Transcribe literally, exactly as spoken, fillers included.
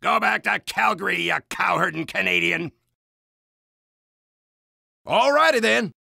Go back to Calgary, you cowherding Canadian. All righty then.